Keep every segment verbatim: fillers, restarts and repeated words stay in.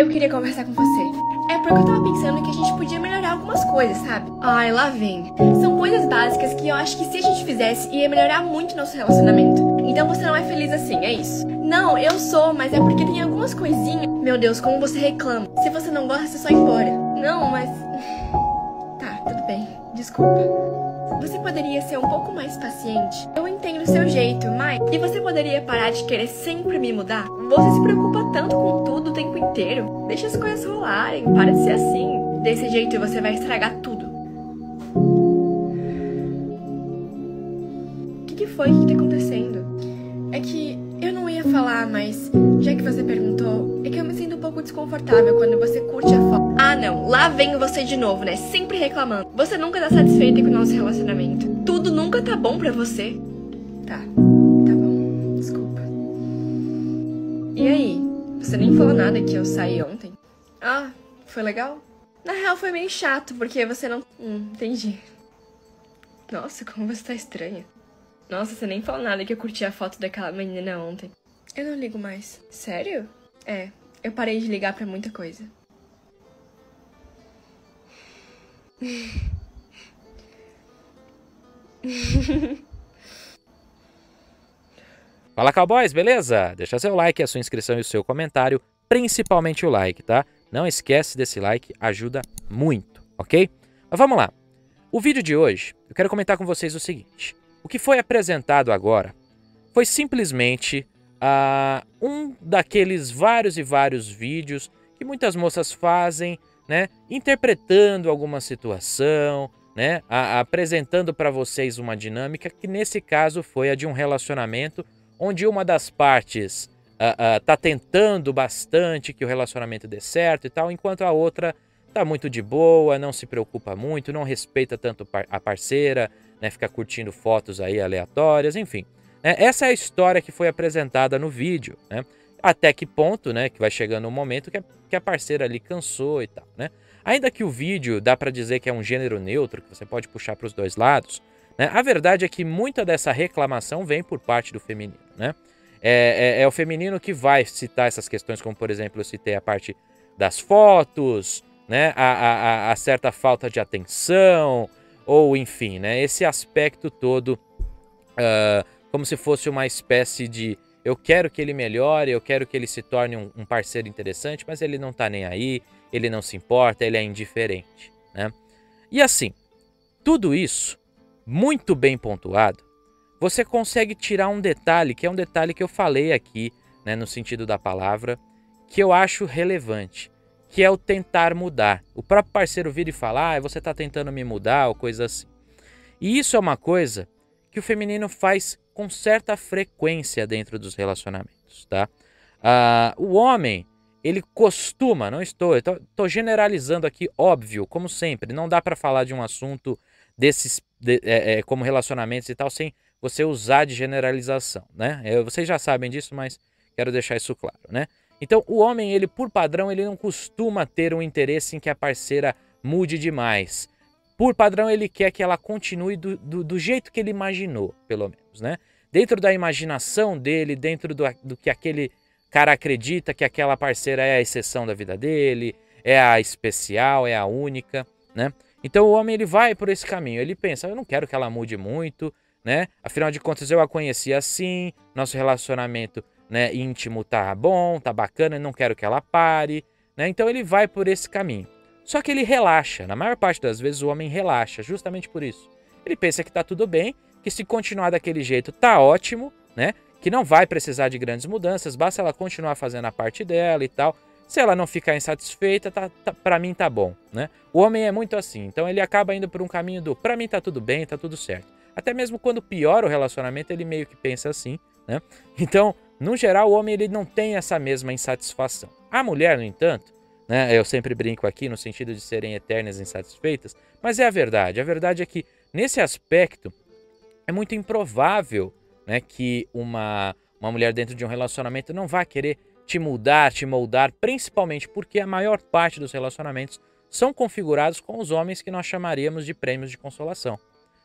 Eu queria conversar com você. É porque eu tava pensando que a gente podia melhorar algumas coisas, sabe? Ai, lá vem. São coisas básicas que eu acho que se a gente fizesse, ia melhorar muito nosso relacionamento. Então você não é feliz assim, é isso? Não, eu sou, mas é porque tem algumas coisinhas. Meu Deus, como você reclama. Se você não gosta, é só ir embora. Não, mas... Tá, tudo bem. Desculpa. Você poderia ser um pouco mais paciente? Eu entendo o seu jeito, mas... E você poderia parar de querer sempre me mudar? Você se preocupa tanto com tudo o tempo inteiro. Deixa as coisas rolarem, para de ser assim. Desse jeito você vai estragar tudo. O que, que foi que tá acontecendo? É que eu não ia falar, mas... Já que você perguntou, é que eu me sinto um pouco desconfortável quando você curte a foto. Ah não, lá vem você de novo, né? Sempre reclamando. Você nunca tá satisfeita com o nosso relacionamento. Tudo nunca tá bom pra você. Tá, tá bom, desculpa. E aí? Você nem falou nada que eu saí ontem? Ah, foi legal? Na real foi meio chato, porque você não... Hum, entendi. Nossa, como você tá estranha. Nossa, você nem falou nada que eu curti a foto daquela menina ontem. Eu não ligo mais. Sério? É, eu parei de ligar pra muita coisa. Fala, cowboys, beleza? Deixa seu like, a sua inscrição e o seu comentário, principalmente o like, tá? Não esquece desse like, ajuda muito, ok? Mas vamos lá. O vídeo de hoje, eu quero comentar com vocês o seguinte. O que foi apresentado agora foi simplesmente... Uh, um daqueles vários e vários vídeos que muitas moças fazem, né, interpretando alguma situação, né, a, a, apresentando para vocês uma dinâmica que nesse caso foi a de um relacionamento onde uma das partes uh, uh, tá tentando bastante que o relacionamento dê certo e tal, enquanto a outra tá muito de boa, não se preocupa muito, não respeita tanto a parceira, né, fica curtindo fotos aí aleatórias, enfim. Essa é a história que foi apresentada no vídeo, né? Até que ponto, né? Que vai chegando um momento que a, que a parceira ali cansou e tal, né? Ainda que o vídeo dá para dizer que é um gênero neutro, que você pode puxar para os dois lados, né? A verdade é que muita dessa reclamação vem por parte do feminino, né? É, é, é o feminino que vai citar essas questões, como por exemplo eu citei a parte das fotos, né? A, a, a certa falta de atenção, ou enfim, né? Esse aspecto todo... Uh, como se fosse uma espécie de eu quero que ele melhore, eu quero que ele se torne um, um parceiro interessante, mas ele não tá nem aí, ele não se importa, ele é indiferente, né? E assim, tudo isso, muito bem pontuado, você consegue tirar um detalhe, que é um detalhe que eu falei aqui, né, no sentido da palavra, que eu acho relevante, que é o tentar mudar. O próprio parceiro vira e fala, ah, você tá tentando me mudar, ou coisa assim. E isso é uma coisa que o feminino faz com certa frequência dentro dos relacionamentos, tá? Uh, o homem, ele costuma, não estou, eu tô, tô generalizando aqui, óbvio, como sempre, não dá para falar de um assunto desses, de, é, é, como relacionamentos e tal, sem você usar de generalização, né? É, vocês já sabem disso, mas quero deixar isso claro, né? Então, o homem, ele por padrão, ele não costuma ter um interesse em que a parceira mude demais. Por padrão, ele quer que ela continue do, do, do jeito que ele imaginou, pelo menos, né? Dentro da imaginação dele, dentro do, do que aquele cara acredita que aquela parceira é a exceção da vida dele, é a especial, é a única, né? Então o homem, ele vai por esse caminho, ele pensa, eu não quero que ela mude muito, né? Afinal de contas, eu a conheci assim, nosso relacionamento, né, íntimo tá bom, tá bacana, eu não quero que ela pare, né? Então ele vai por esse caminho. Só que ele relaxa, na maior parte das vezes o homem relaxa, justamente por isso. Ele pensa que tá tudo bem, que se continuar daquele jeito tá ótimo, né? Que não vai precisar de grandes mudanças, basta ela continuar fazendo a parte dela e tal. Se ela não ficar insatisfeita, tá, tá, pra mim tá bom, né? O homem é muito assim, então ele acaba indo por um caminho do pra mim tá tudo bem, tá tudo certo. Até mesmo quando piora o relacionamento, ele meio que pensa assim, né? Então, no geral, o homem ele não tem essa mesma insatisfação. A mulher, no entanto... Eu sempre brinco aqui no sentido de serem eternas insatisfeitas, mas é a verdade. A verdade é que, nesse aspecto, é muito improvável, né, que uma, uma mulher dentro de um relacionamento não vá querer te mudar, te moldar, principalmente porque a maior parte dos relacionamentos são configurados com os homens que nós chamaríamos de prêmios de consolação,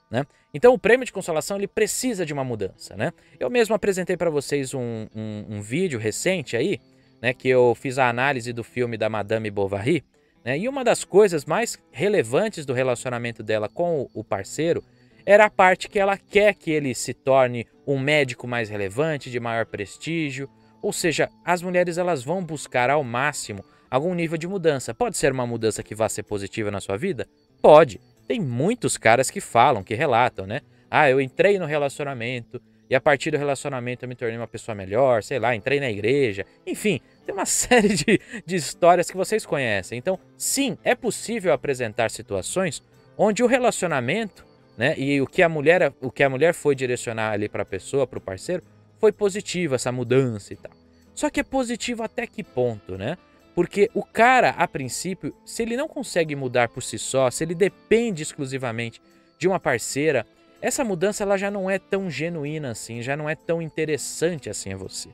né? Então, o prêmio de consolação ele precisa de uma mudança, né? Eu mesmo apresentei para vocês um, um, um vídeo recente aí, né, que eu fiz a análise do filme da Madame Bovary, né, e uma das coisas mais relevantes do relacionamento dela com o parceiro era a parte que ela quer que ele se torne um médico mais relevante, de maior prestígio. Ou seja, as mulheres elas vão buscar ao máximo algum nível de mudança. Pode ser uma mudança que vá ser positiva na sua vida? Pode. Tem muitos caras que falam, que relatam, né? Ah, eu entrei no relacionamento e a partir do relacionamento eu me tornei uma pessoa melhor, sei lá, entrei na igreja. Enfim, tem uma série de, de histórias que vocês conhecem. Então, sim, é possível apresentar situações onde o relacionamento, né, e o que a mulher, o que a mulher foi direcionar ali para a pessoa, para o parceiro, foi positiva essa mudança e tal. Só que é positivo até que ponto, né? Porque o cara, a princípio, se ele não consegue mudar por si só, se ele depende exclusivamente de uma parceira, essa mudança ela já não é tão genuína assim, já não é tão interessante assim a você.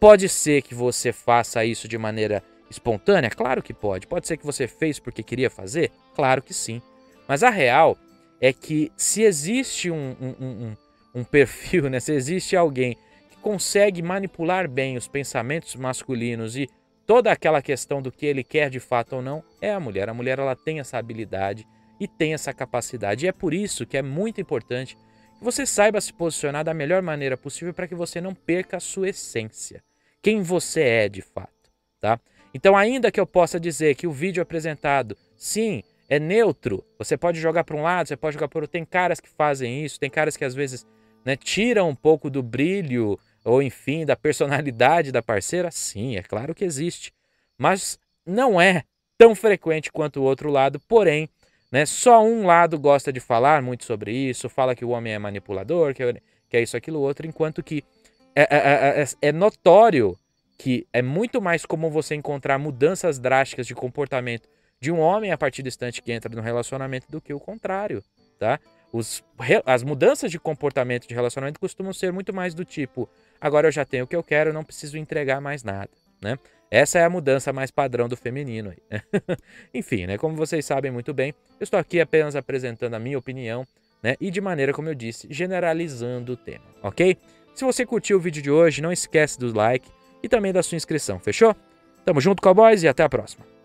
Pode ser que você faça isso de maneira espontânea? Claro que pode. Pode ser que você fez porque queria fazer? Claro que sim. Mas a real é que se existe um, um, um, um perfil, né? Se existe alguém que consegue manipular bem os pensamentos masculinos e toda aquela questão do que ele quer de fato ou não, é a mulher. A mulher ela tem essa habilidade e tem essa capacidade. E é por isso que é muito importante que você saiba se posicionar da melhor maneira possível para que você não perca a sua essência, quem você é de fato, tá? Então, ainda que eu possa dizer que o vídeo apresentado, sim, é neutro, você pode jogar para um lado, você pode jogar para o outro. Tem caras que fazem isso, tem caras que às vezes, né, tiram um pouco do brilho ou enfim, da personalidade da parceira, sim, é claro que existe. Mas não é tão frequente quanto o outro lado, porém, né, só um lado gosta de falar muito sobre isso, fala que o homem é manipulador, que é, que é isso, aquilo, outro, enquanto que é, é, é, é notório que é muito mais comum você encontrar mudanças drásticas de comportamento de um homem a partir do instante que entra no relacionamento do que o contrário, tá? Os, as mudanças de comportamento de relacionamento costumam ser muito mais do tipo: agora eu já tenho o que eu quero, eu não preciso entregar mais nada, né? Essa é a mudança mais padrão do feminino. Aí. Enfim, né? Como vocês sabem muito bem, eu estou aqui apenas apresentando a minha opinião, né? E de maneira, como eu disse, generalizando o tema, ok? Se você curtiu o vídeo de hoje, não esquece do like e também da sua inscrição, fechou? Tamo junto, cowboys, e até a próxima!